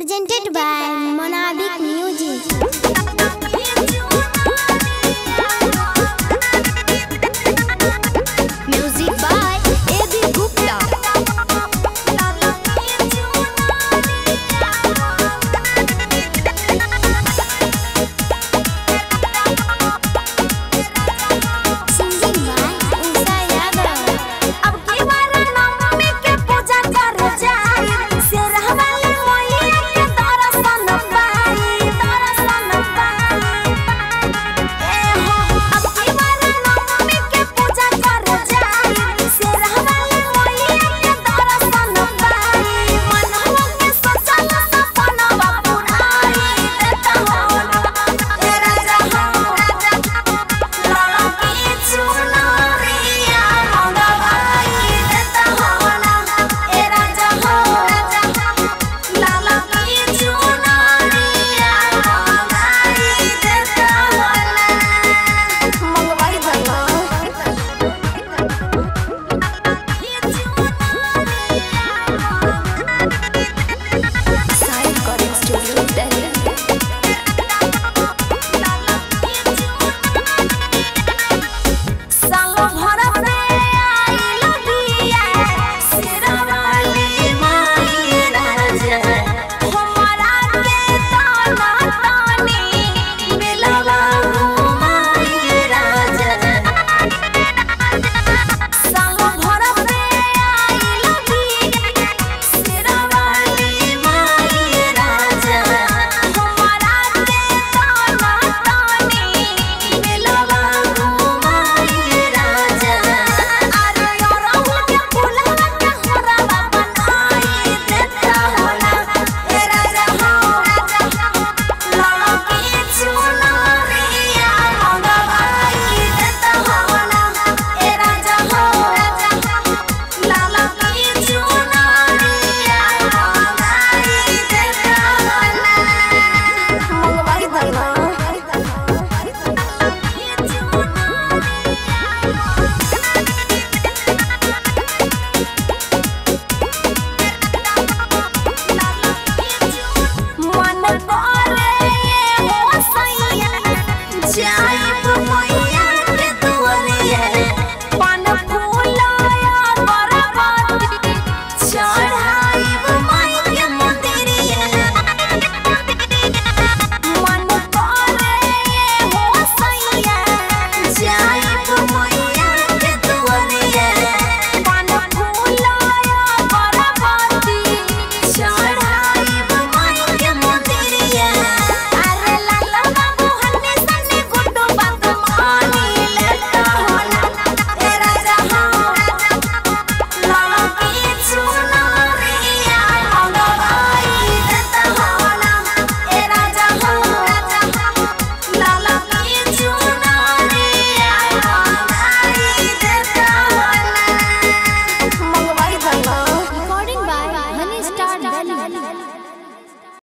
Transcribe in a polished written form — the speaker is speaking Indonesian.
presented by Monavik Music.